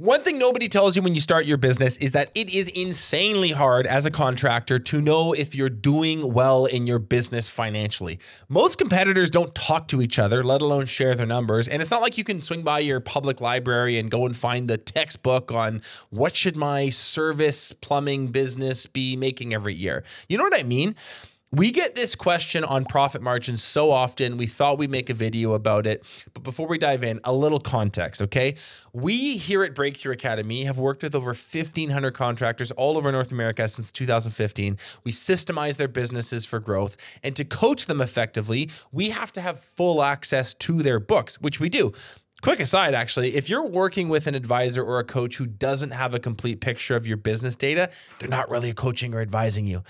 One thing nobody tells you when you start your business is that it is insanely hard as a contractor to know if you're doing well in your business financially. Most competitors don't talk to each other, let alone share their numbers. And it's not like you can swing by your public library and go and find the textbook on what should my service plumbing business be making every year. You know what I mean? We get this question on profit margins so often, we thought we'd make a video about it. But before we dive in, a little context, okay? We here at Breakthrough Academy have worked with over 1,500 contractors all over North America since 2015. We systemize their businesses for growth. And to coach them effectively, we have to have full access to their books, which we do. Quick aside, actually, if you're working with an advisor or a coach who doesn't have a complete picture of your business data, they're not really coaching or advising you.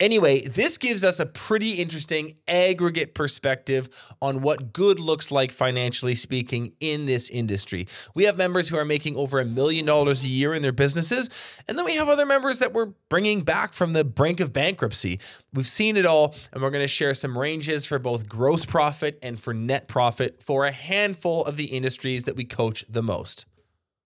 Anyway, this gives us a pretty interesting aggregate perspective on what good looks like financially speaking in this industry. We have members who are making over $1 million a year in their businesses, and then we have other members that we're bringing back from the brink of bankruptcy. We've seen it all, and we're going to share some ranges for both gross profit and for net profit for a handful of the industries that we coach the most.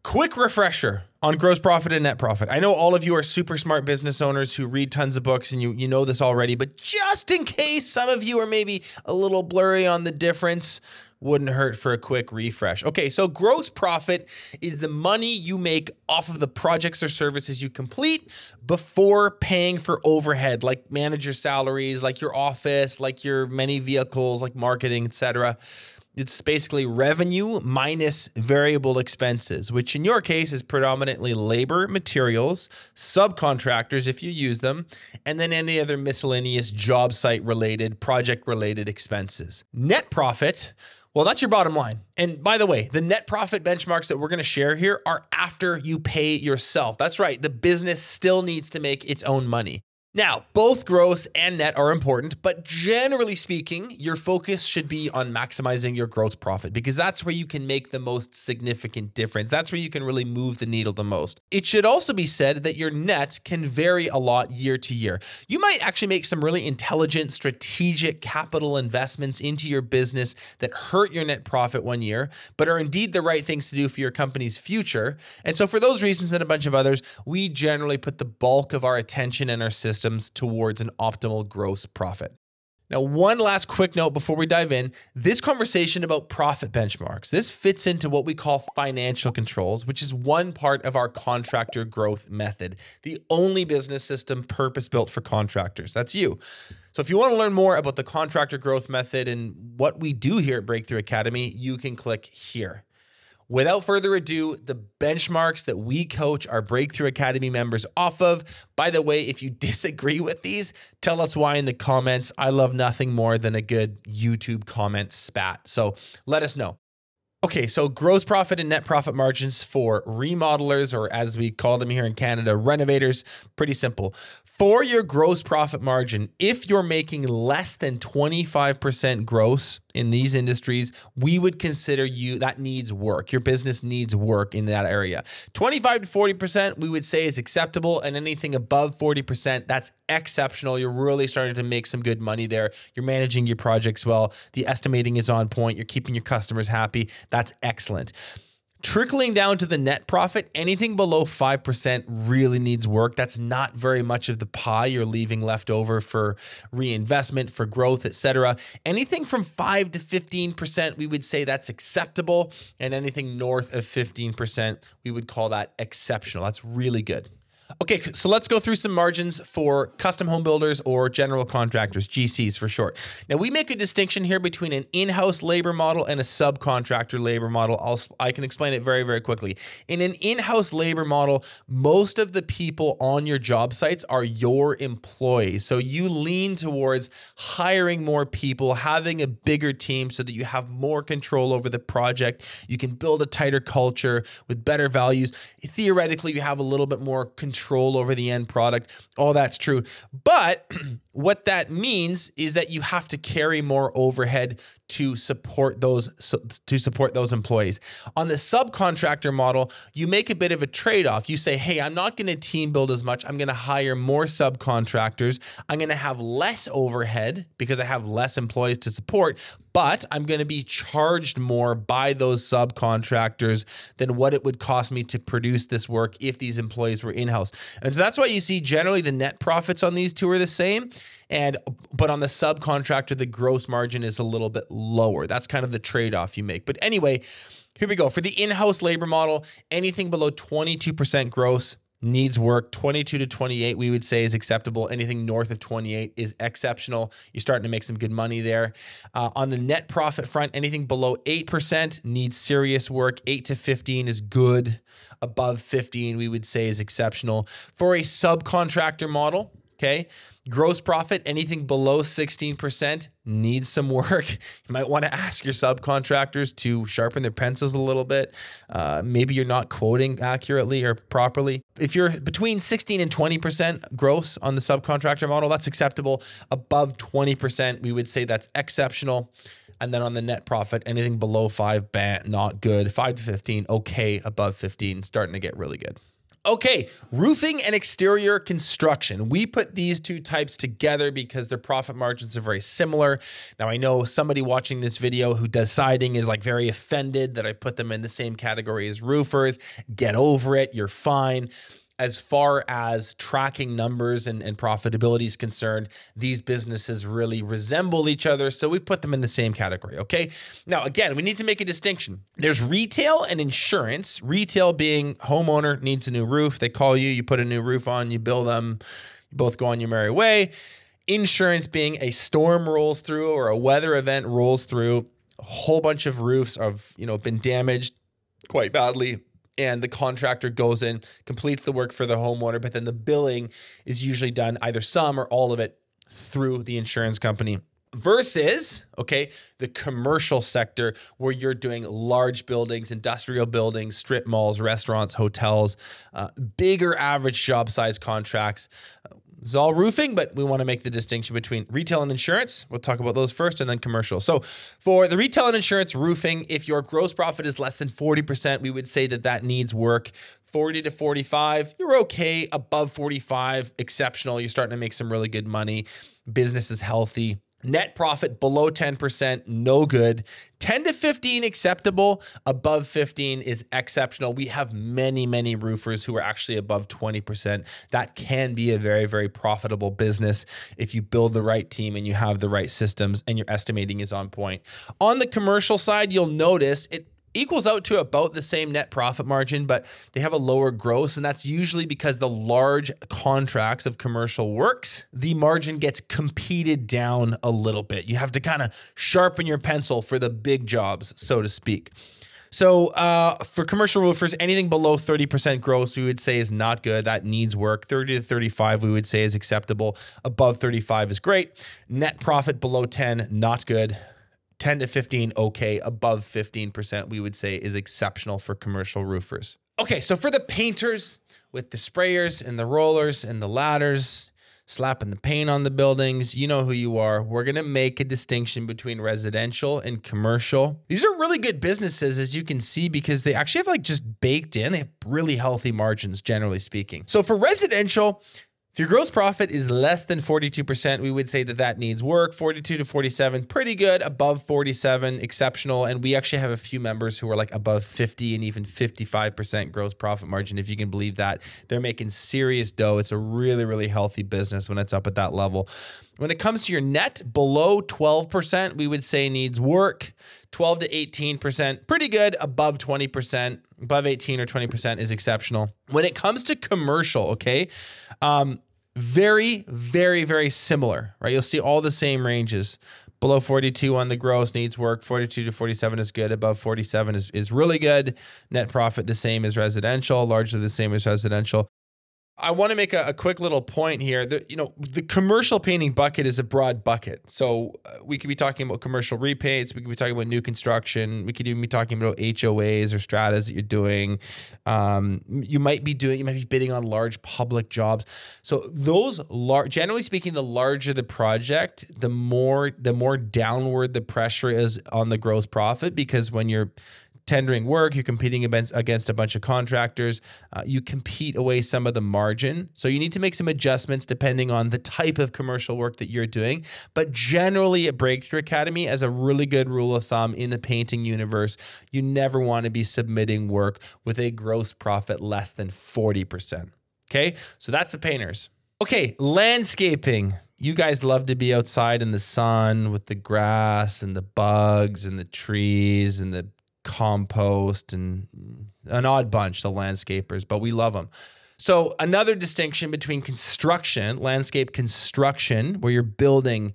Quick refresher on gross profit and net profit. I know all of you are super smart business owners who read tons of books and you know this already, but just in case some of you are maybe a little blurry on the difference, wouldn't hurt for a quick refresh. Okay, so gross profit is the money you make off of the projects or services you complete before paying for overhead, like manager salaries, like your office, like your many vehicles, like marketing, etc. It's basically revenue minus variable expenses, which in your case is predominantly labor, materials, subcontractors if you use them, and then any other miscellaneous job site related, project related expenses. Net profit, well, that's your bottom line. And by the way, the net profit benchmarks that we're going to share here are after you pay yourself. That's right, the business still needs to make its own money. Now, both gross and net are important, but generally speaking, your focus should be on maximizing your gross profit because that's where you can make the most significant difference. That's where you can really move the needle the most. It should also be said that your net can vary a lot year to year. You might actually make some really intelligent, strategic capital investments into your business that hurt your net profit one year, but are indeed the right things to do for your company's future. And so for those reasons and a bunch of others, we generally put the bulk of our attention and our system towards an optimal gross profit. Now, one last quick note before we dive in, this conversation about profit benchmarks, this fits into what we call financial controls, which is one part of our contractor growth method, the only business system purpose-built for contractors. That's you. So if you want to learn more about the contractor growth method and what we do here at Breakthrough Academy, you can click here. Without further ado, the benchmarks that we coach our Breakthrough Academy members off of. By the way, if you disagree with these, tell us why in the comments. I love nothing more than a good YouTube comment spat. So let us know. Okay, so gross profit and net profit margins for remodelers, or as we call them here in Canada, renovators, pretty simple. For your gross profit margin, if you're making less than 25% gross in these industries, we would consider you, that needs work. Your business needs work in that area. 25 to 40% we would say is acceptable, and anything above 40%, that's exceptional. You're really starting to make some good money there. You're managing your projects well. The estimating is on point. You're keeping your customers happy. That's excellent. Trickling down to the net profit, anything below 5% really needs work. That's not very much of the pie you're leaving left over for reinvestment, for growth, etc. Anything from 5 to 15%, we would say that's acceptable. And anything north of 15%, we would call that exceptional. That's really good. Okay, so let's go through some margins for custom home builders or general contractors, GCs for short. Now, we make a distinction here between an in-house labor model and a subcontractor labor model. I can explain it very, very quickly. In an in-house labor model, most of the people on your job sites are your employees. So you lean towards hiring more people, having a bigger team so that you have more control over the project. You can build a tighter culture with better values. Theoretically, you have a little bit more control over the end product. All that's true. But what that means is that you have to carry more overhead to support those employees. On the subcontractor model, you make a bit of a trade-off. You say, hey, I'm not going to team build as much. I'm going to hire more subcontractors. I'm going to have less overhead because I have less employees to support, but I'm going to be charged more by those subcontractors than what it would cost me to produce this work if these employees were in-house. And so that's why you see generally the net profits on these two are the same, but on the subcontractor, the gross margin is a little bit lower. That's kind of the trade-off you make. But anyway, here we go. For the in-house labor model, anything below 22% gross needs work. 22 to 28, we would say, is acceptable. Anything north of 28 is exceptional. You're starting to make some good money there. On the net profit front, anything below 8% needs serious work. 8 to 15 is good. Above 15, we would say, is exceptional. For a subcontractor model, okay, gross profit, anything below 16% needs some work. You might want to ask your subcontractors to sharpen their pencils a little bit. Maybe you're not quoting accurately or properly. If you're between 16 and 20% gross on the subcontractor model, that's acceptable. Above 20%, we would say that's exceptional. And then on the net profit, anything below 5, bah, not good. 5 to 15, okay. Above 15, starting to get really good. Okay, roofing and exterior construction. We put these two types together because their profit margins are very similar. Now, I know somebody watching this video who does siding is like very offended that I put them in the same category as roofers. Get over it, you're fine. As far as tracking numbers and profitability is concerned, these businesses really resemble each other, so we've put them in the same category, okay? Now, again, we need to make a distinction. There's retail and insurance. Retail being homeowner needs a new roof. They call you, you put a new roof on, you bill them, you both go on your merry way. Insurance being a storm rolls through or a weather event rolls through. A whole bunch of roofs have, you know, been damaged quite badly, and the contractor goes in, completes the work for the homeowner, but then the billing is usually done either some or all of it through the insurance company. Versus, okay, the commercial sector where you're doing large buildings, industrial buildings, strip malls, restaurants, hotels, bigger average job size contracts. It's all roofing, but we want to make the distinction between retail and insurance. We'll talk about those first and then commercial. So for the retail and insurance roofing, if your gross profit is less than 40%, we would say that that needs work. 40 to 45, you're okay. Above 45, exceptional. You're starting to make some really good money. Business is healthy. Net profit below 10%, no good. 10 to 15, acceptable. Above 15 is exceptional. We have many, many roofers who are actually above 20%. That can be a very, very profitable business if you build the right team and you have the right systems and your estimating is on point. On the commercial side, you'll notice it equals out to about the same net profit margin, but they have a lower gross, and that's usually because the large contracts of commercial works, the margin gets competed down a little bit. You have to kind of sharpen your pencil for the big jobs, so to speak. So for commercial roofers, anything below 30% gross, we would say is not good. That needs work. 30 to 35, we would say is acceptable. Above 35 is great. Net profit below 10, not good. 10 to 15, okay. Above 15%, we would say is exceptional for commercial roofers. Okay, so for the painters with the sprayers and the rollers and the ladders, slapping the paint on the buildings, you know who you are. We're gonna make a distinction between residential and commercial. These are really good businesses, as you can see, because they actually have like just baked in, they have really healthy margins, generally speaking. So for residential, if your gross profit is less than 42%, we would say that that needs work. 42 to 47, pretty good. Above 47, exceptional. And we actually have a few members who are like above 50 and even 55% gross profit margin, if you can believe that. They're making serious dough. It's a really, really healthy business when it's up at that level. When it comes to your net, below 12%, we would say needs work. 12 to 18%, pretty good. Above 20%, above 18 or 20% is exceptional. When it comes to commercial, okay, very, very, very similar, right? You'll see all the same ranges. Below 42 on the gross needs work. 42 to 47 is good. Above 47 is really good. Net profit, the same as residential, largely the same as residential. I want to make a quick little point here. The commercial painting bucket is a broad bucket. So we could be talking about commercial repaints. We could be talking about new construction. We could even be talking about HOAs or stratas that you're doing. You might be bidding on large public jobs. So those large, generally speaking, the larger the project, the more downward the pressure is on the gross profit, because when you're tendering work, you're competing against a bunch of contractors. You compete away some of the margin. So you need to make some adjustments depending on the type of commercial work that you're doing. But generally at Breakthrough Academy, as a really good rule of thumb in the painting universe, you never want to be submitting work with a gross profit less than 40%. Okay, so that's the painters. Okay, landscaping. You guys love to be outside in the sun with the grass and the bugs and the trees and the compost and an odd bunch, the landscapers, but we love them. So another distinction between construction, landscape construction, where you're building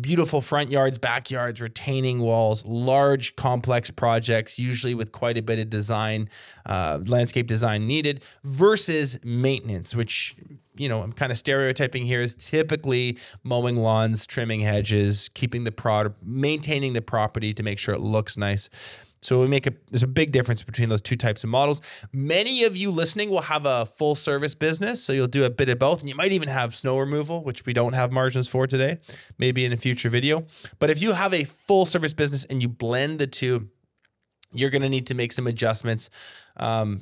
beautiful front yards, backyards, retaining walls, large complex projects, usually with quite a bit of design, landscape design needed, versus maintenance, which, you know, I'm kind of stereotyping here, is typically mowing lawns, trimming hedges, keeping the product, maintaining the property to make sure it looks nice. So there's a big difference between those two types of models. Many of you listening will have a full service business, so you'll do a bit of both, and you might even have snow removal, which we don't have margins for today, maybe in a future video. But if you have a full service business and you blend the two, you're going to need to make some adjustments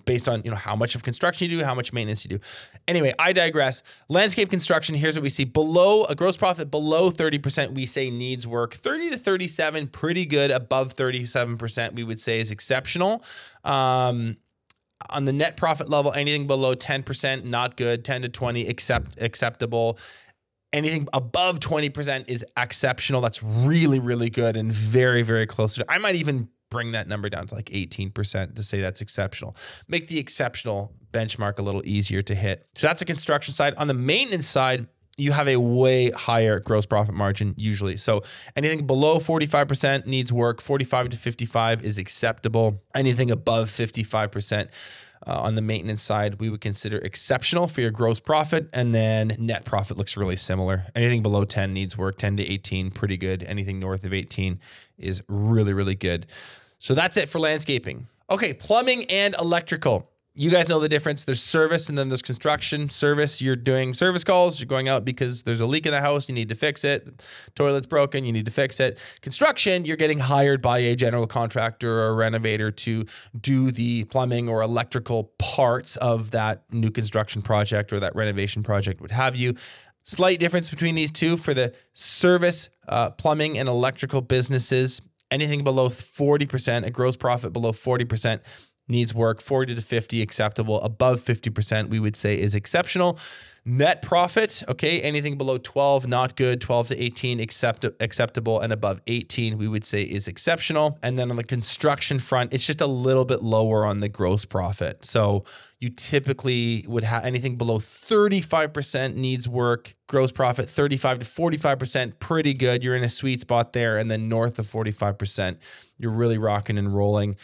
based on, you know, how much of construction you do, how much maintenance you do. Anyway, I digress. Landscape construction, here's what we see. Below a gross profit below 30%, we say needs work. 30 to 37, pretty good. Above 37%, we would say is exceptional. On the net profit level, anything below 10%, not good. 10 to 20, acceptable. Anything above 20% is exceptional. That's really, really good and very, very close to it. I might even bring that number down to like 18% to say that's exceptional. Make the exceptional benchmark a little easier to hit. So that's the construction side. On the maintenance side, you have a way higher gross profit margin usually. So anything below 45% needs work. 45 to 55 is acceptable. Anything above 55% on the maintenance side, we would consider exceptional for your gross profit. And then net profit looks really similar. Anything below 10 needs work. 10 to 18, pretty good. Anything north of 18 is really, really good. So that's it for landscaping. Okay, plumbing and electrical. You guys know the difference. There's service and then there's construction. Service, you're doing service calls. You're going out because there's a leak in the house. You need to fix it. The toilet's broken. You need to fix it. Construction, you're getting hired by a general contractor or a renovator to do the plumbing or electrical parts of that new construction project or that renovation project, what have you. Slight difference between these two for the service, plumbing and electrical businesses. Anything below 40%, a gross profit below 40%. Needs work. 40 to 50 acceptable. Above 50% we would say is exceptional. Net profit, okay, anything below 12 not good. 12 to 18 acceptable, and above 18 we would say is exceptional. And then on the construction front, it's just a little bit lower on the gross profit. So you typically would have anything below 35% needs work. Gross profit 35 to 45%, pretty good. You're in a sweet spot there. And then north of 45%, you're really rocking and rolling.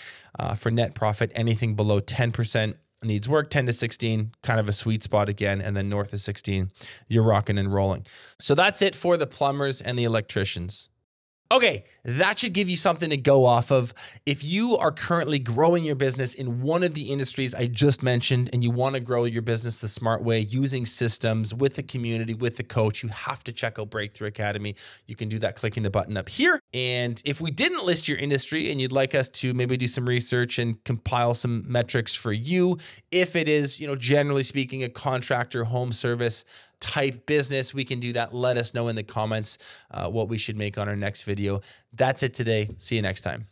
For net profit, anything below 10% needs work. 10 to 16, kind of a sweet spot again. And then north of 16, you're rocking and rolling. So that's it for the plumbers and the electricians. Okay, that should give you something to go off of. If you are currently growing your business in one of the industries I just mentioned and you want to grow your business the smart way using systems with the community, with the coach, you have to check out Breakthrough Academy. You can do that clicking the button up here. And if we didn't list your industry and you'd like us to maybe do some research and compile some metrics for you, if it is, you know, generally speaking, a contractor home service type business, we can do that. Let us know in the comments what we should make on our next video. That's it today. See you next time.